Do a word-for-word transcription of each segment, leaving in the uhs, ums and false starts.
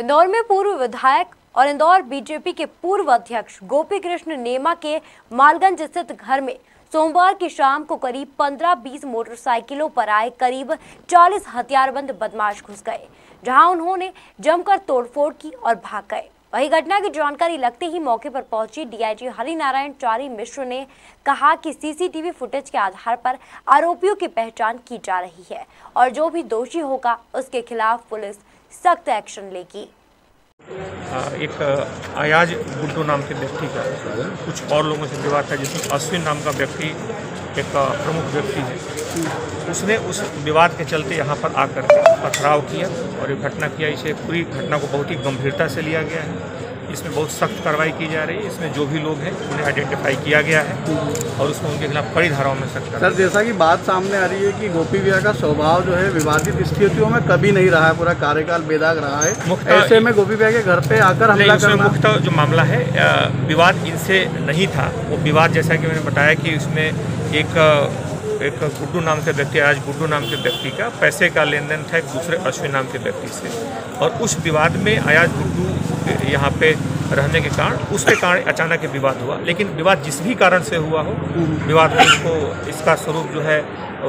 इंदौर में पूर्व विधायक और इंदौर बीजेपी के पूर्व अध्यक्ष गोपी कृष्ण नेमा के मालगंज स्थित घर में सोमवार की शाम को करीब पंद्रह बीस मोटरसाइकिलों पर आए करीब चालीस हथियारबंद बदमाश घुस गए, जहां उन्होंने जमकर तोड़फोड़ की और भाग गए। वही घटना की जानकारी लगते ही मौके पर पहुंची डीआईजी हरिनारायण चारी मिश्र ने कहा कि सीसीटीवी फुटेज के आधार पर आरोपियों की पहचान की जा रही है और जो भी दोषी होगा उसके खिलाफ पुलिस सख्त एक्शन लेगी। एक अयाज गुड्डो नाम के व्यक्ति का कुछ और लोगों से विवाद था, जिसमें अश्विन नाम का व्यक्ति एक प्रमुख व्यक्ति है। उसने उस विवाद के चलते यहाँ पर आकर पथराव किया और ये घटना किया। इसे पूरी घटना को बहुत ही गंभीरता से लिया गया है। इसमें बहुत सख्त कार्रवाई की जा रही है। इसमें जो भी लोग हैं उन्हें आइडेंटिफाई किया गया है और उसमें उनके खिलाफ कड़ी धाराओं में सख्त। सर, जैसा कि बात सामने आ रही है कि गोपी भैया का स्वभाव जो है विवादित स्थितियों में कभी नहीं रहा है, पूरा कार्यकाल बेदाग रहा है। ऐसे में गोपी भैया के घर पे आकर हमला करना, मुख्यतः जो मामला है विवाद इनसे नहीं था। वो विवाद जैसा कि मैंने बताया कि उसमें एक एक गुड्डू नाम के व्यक्ति, आज गुड्डू नाम के व्यक्ति का पैसे का लेन देन था एक दूसरे अश्विन नाम के व्यक्ति से, और उस विवाद में अयाज गुड्डू यहाँ पे रहने के कारण, उसके कारण अचानक विवाद हुआ। लेकिन विवाद जिस भी कारण से हुआ हो, विवाद में इसको इसका स्वरूप जो है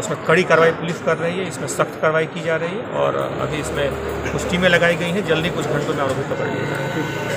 उसमें कड़ी कार्रवाई पुलिस कर रही है। इसमें सख्त कार्रवाई की जा रही है और अभी इसमें कुछ टीमें लगाई गई हैं। जल्दी कुछ घंटों में आरोपी पकड़ लिया जाएगा।